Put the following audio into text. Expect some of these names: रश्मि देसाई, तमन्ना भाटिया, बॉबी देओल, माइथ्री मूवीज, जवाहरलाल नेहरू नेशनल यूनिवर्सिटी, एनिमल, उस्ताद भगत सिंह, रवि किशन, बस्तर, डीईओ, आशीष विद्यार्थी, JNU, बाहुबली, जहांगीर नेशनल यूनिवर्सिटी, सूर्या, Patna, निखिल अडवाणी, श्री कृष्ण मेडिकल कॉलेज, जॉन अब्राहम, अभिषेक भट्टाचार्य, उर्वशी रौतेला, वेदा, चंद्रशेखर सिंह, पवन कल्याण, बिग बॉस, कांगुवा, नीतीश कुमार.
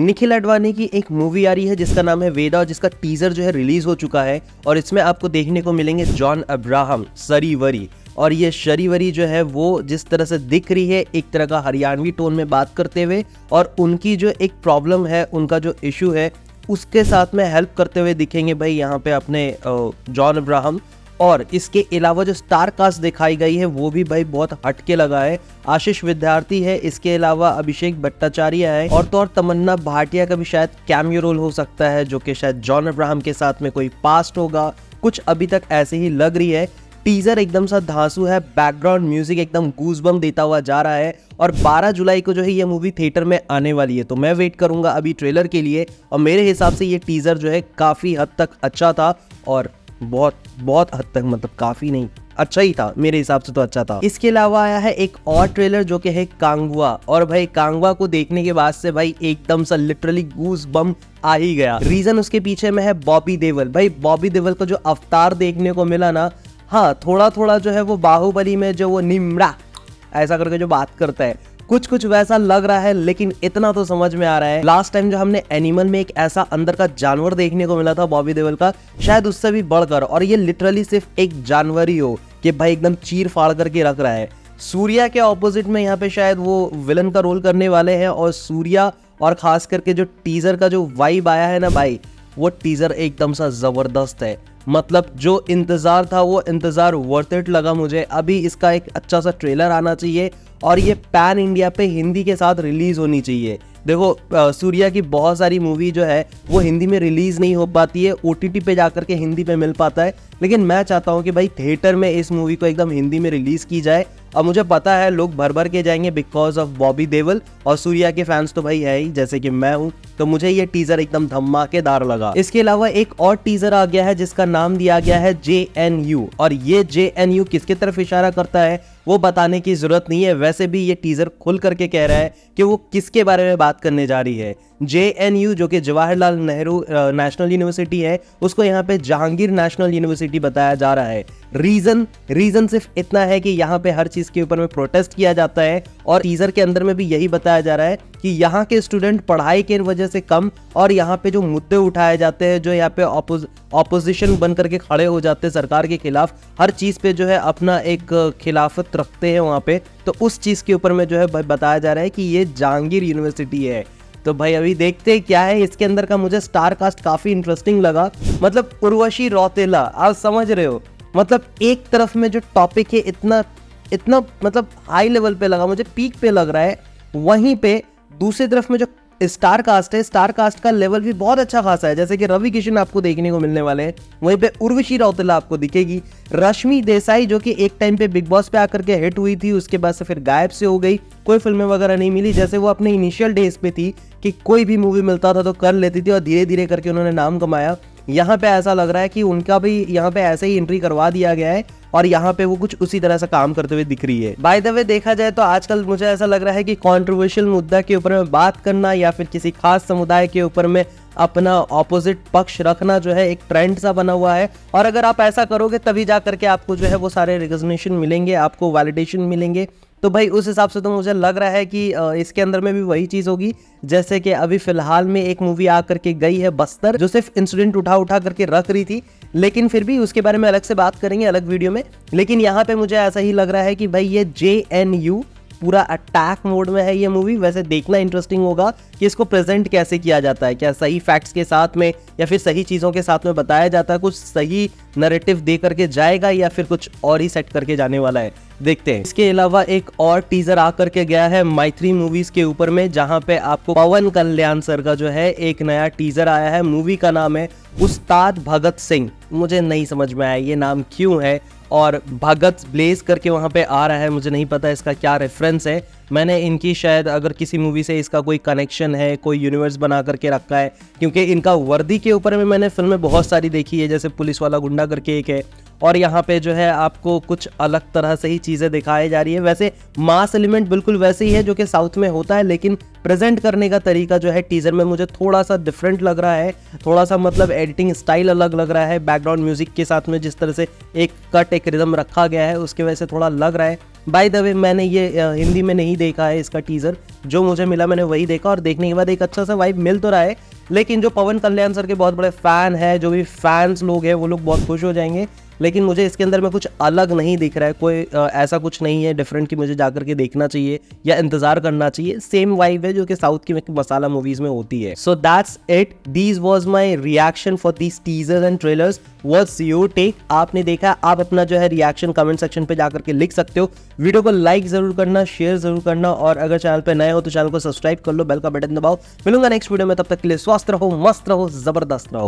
निखिल अडवाणी की एक मूवी आ रही है जिसका नाम है वेदा, जिसका टीजर जो है रिलीज हो चुका है और इसमें आपको देखने को मिलेंगे जॉन अब्राहम सरीवरी। और ये शरीवरी जो है वो जिस तरह से दिख रही है एक तरह का हरियाणवी टोन में बात करते हुए और उनकी जो एक प्रॉब्लम है, उनका जो इशू है उसके साथ में हेल्प करते हुए दिखेंगे भाई यहाँ पे अपने जॉन अब्राहम। और इसके अलावा जो स्टार कास्ट दिखाई गई है वो भी भाई बहुत हटके लगा है। आशीष विद्यार्थी है, इसके अलावा अभिषेक भट्टाचार्य है और तो और तमन्ना भाटिया का भी शायद कैमियो रोल हो सकता है, जो कि शायद जॉन अब्राहम के साथ में कोई पास्ट होगा, कुछ अभी तक ऐसे ही लग रही है। टीजर एकदम सा धांसू है, बैकग्राउंड म्यूजिक एकदम गूजबम देता हुआ जा रहा है और 12 जुलाई को जो है ये मूवी थिएटर में आने वाली है। तो मैं वेट करूंगा अभी ट्रेलर के लिए और मेरे हिसाब से ये टीजर जो है काफ़ी हद तक अच्छा था और बहुत हद तक, मतलब काफ़ी नहीं, अच्छा ही था मेरे हिसाब से, तो अच्छा था। इसके अलावा आया है एक और ट्रेलर जो कि है कांगुवा। और भाई कांगुवा को देखने के बाद से भाई एकदम सा लिटरली गूज बम आ ही गया। रीजन उसके पीछे में है बॉबी देओल। भाई बॉबी देओल का जो अवतार देखने को मिला ना, हाँ थोड़ा जो है वो बाहुबली में जो वो निमरा ऐसा करके जो बात करता है कुछ वैसा लग रहा है, लेकिन इतना तो समझ में आ रहा है लास्ट टाइम जो हमने एनिमल में एक ऐसा अंदर का जानवर देखने को मिला था बॉबी देओल का, शायद उससे भी बढ़कर। और ये लिटरली सिर्फ एक जानवर ही हो कि भाई एकदम चीर फाड़ करके रख रहा है। सूर्या के ऑपोजिट में यहाँ पे शायद वो विलन का रोल करने वाले हैं और सूर्या और खास करके जो टीजर का जो वाइब आया है ना भाई, वो टीजर एकदम सा जबरदस्त है। मतलब जो इंतज़ार था वो इंतज़ार वर्थ इट लगा मुझे। अभी इसका एक अच्छा सा ट्रेलर आना चाहिए और ये पैन इंडिया पे हिंदी के साथ रिलीज़ होनी चाहिए। देखो सूर्या की बहुत सारी मूवी जो है वो हिंदी में रिलीज़ नहीं हो पाती है, OTT पे जा कर के हिंदी पे मिल पाता है, लेकिन मैं चाहता हूँ कि भाई थिएटर में इस मूवी को एकदम हिंदी में रिलीज़ की जाए। और मुझे पता है लोग भर के जाएंगे बिकॉज ऑफ बॉबी देओल और सूर्या के फैंस तो भाई है ही, जैसे कि मैं हूँ। तो मुझे ये टीज़र एकदम धमाकेदार लगा। इसके अलावा एक और टीज़र आ गया है जिसका नाम दिया गया है JNU। और ये JNU किसके तरफ इशारा करता है वो बताने की ज़रूरत नहीं है, वैसे भी ये टीज़र खुल करके कह रहा है कि वो किसके बारे में बात करने जा रही है। JNU जो कि जवाहरलाल नेहरू नेशनल यूनिवर्सिटी है, उसको यहाँ पे जहांगीर नेशनल यूनिवर्सिटी बताया जा रहा है। रीज़न सिर्फ इतना है कि यहाँ पे हर चीज़ के ऊपर में प्रोटेस्ट किया जाता है और टीज़र के अंदर में भी यही बताया जा रहा है कि यहाँ के स्टूडेंट पढ़ाई के वजह से कम और यहाँ पे जो मुद्दे उठाए जाते हैं, जो यहाँ पे ऑपोजिशन बन करके खड़े हो जाते हैं सरकार के खिलाफ, हर चीज़ पे जो है अपना एक खिलाफत रखते हैं वहाँ पे, तो उस चीज़ के ऊपर में जो है भाई बताया जा रहा है कि ये जहांगीर यूनिवर्सिटी है। तो भाई अभी देखते हैं क्या है इसके अंदर का। मुझे स्टार कास्ट काफ़ी इंटरेस्टिंग लगा, मतलब उर्वशी रौतेला, आप समझ रहे हो, मतलब एक तरफ में जो टॉपिक है इतना मतलब हाई लेवल पे लगा मुझे, पीक पे लग रहा है, वहीं पे दूसरी तरफ में जो स्टार कास्ट है, स्टार कास्ट का लेवल भी बहुत अच्छा खासा है। जैसे कि रवि किशन आपको देखने को मिलने वाले हैं, वहीं पे उर्वशी रौतेला आपको दिखेगी, रश्मि देसाई जो कि एक टाइम पे बिग बॉस पे आकर के हिट हुई थी, उसके बाद से फिर गायब से हो गई, कोई फिल्में वगैरह नहीं मिली। जैसे वो अपने इनिशियल डेज पे थी कि कोई भी मूवी मिलता था तो कर लेती थी और धीरे धीरे करके उन्होंने नाम कमाया। यहाँ पे ऐसा लग रहा है कि उनका भी यहाँ पे ऐसे ही एंट्री करवा दिया गया है और यहाँ पे वो कुछ उसी तरह से काम करते हुए दिख रही है। बाय द वे देखा जाए तो आजकल मुझे ऐसा लग रहा है कि कंट्रोवर्शियल मुद्दा के ऊपर में बात करना या फिर किसी खास समुदाय के ऊपर में अपना ऑपोजिट पक्ष रखना जो है एक ट्रेंड सा बना हुआ है। और अगर आप ऐसा करोगे तभी जा करके आपको जो है वो सारे रिकॉग्निशन मिलेंगे, आपको वैलिडेशन मिलेंगे। तो भाई उस हिसाब से तो मुझे लग रहा है कि इसके अंदर में भी वही चीज़ होगी। जैसे कि अभी फ़िलहाल में एक मूवी आ करके गई है बस्तर, जो सिर्फ इंसिडेंट उठा करके रख रही थी, लेकिन फिर भी उसके बारे में अलग से बात करेंगे अलग वीडियो में। लेकिन यहाँ पे मुझे ऐसा ही लग रहा है कि भाई ये JNU पूरा अटैक मोड में है ये मूवी। वैसे देखना इंटरेस्टिंग होगा कि इसको प्रेजेंट कैसे किया जाता है, क्या सही फैक्ट्स के साथ में या फिर सही चीज़ों के साथ में बताया जाता है, कुछ सही नरेटिव दे करके जाएगा या फिर कुछ और ही सेट करके जाने वाला है, देखते हैं। इसके अलावा एक और टीजर आ करके गया है माइथ्री मूवीज के ऊपर में, जहाँ पे आपको पवन कल्याण सर का जो है एक नया टीजर आया है। मूवी का नाम है उस्ताद भगत सिंह। मुझे नहीं समझ में आया ये नाम क्यों है और भगत ब्लेज करके वहाँ पे आ रहा है, मुझे नहीं पता इसका क्या रेफरेंस है। मैंने इनकी शायद अगर किसी मूवी से इसका कोई कनेक्शन है, कोई यूनिवर्स बना करके रखा है, क्योंकि इनका वर्दी के ऊपर में मैंने फिल्में बहुत सारी देखी है, जैसे पुलिस वाला गुंडा करके एक है। और यहाँ पे जो है आपको कुछ अलग तरह से ही चीज़ें दिखाई जा रही है। वैसे मास एलिमेंट बिल्कुल वैसे ही है जो कि साउथ में होता है, लेकिन प्रेजेंट करने का तरीका जो है टीज़र में मुझे थोड़ा सा डिफरेंट लग रहा है, थोड़ा सा मतलब एडिटिंग स्टाइल अलग लग रहा है। बैकग्राउंड म्यूज़िक के साथ में जिस तरह से एक कट एक रिदम रखा गया है उसके वजह से थोड़ा लग रहा है बाय द वे मैंने ये हिंदी में नहीं देखा है, इसका टीज़र जो मुझे मिला मैंने वही देखा और देखने के बाद एक अच्छा सा वाइब मिल तो रहा है, लेकिन जो पवन कल्याण सर के बहुत बड़े फ़ैन है, जो भी फैंस लोग हैं वो लोग बहुत खुश हो जाएंगे, लेकिन मुझे इसके अंदर में कुछ अलग नहीं दिख रहा है, कोई ऐसा कुछ नहीं है डिफरेंट कि मुझे जाकर के देखना चाहिए या इंतज़ार करना चाहिए। सेम वाइब है जो कि साउथ की मसाला मूवीज़ में होती है। So that's it, this was my reaction for this teasers and trailers. What's your take? आपने देखा, आप अपना जो है रिएक्शन कमेंट सेक्शन पे जाकर के लिख सकते हो। वीडियो को लाइक ज़रूर करना, शेयर ज़रूर करना और अगर चैनल पर नए हो तो चैनल को सब्सक्राइब कर लो, बेल का बटन दबाओ। मिलूंगा नेक्स्ट वीडियो में, तब तक के लिए स्वस्थ रहो, मस्त रहो, ज़बरदस्त रहो।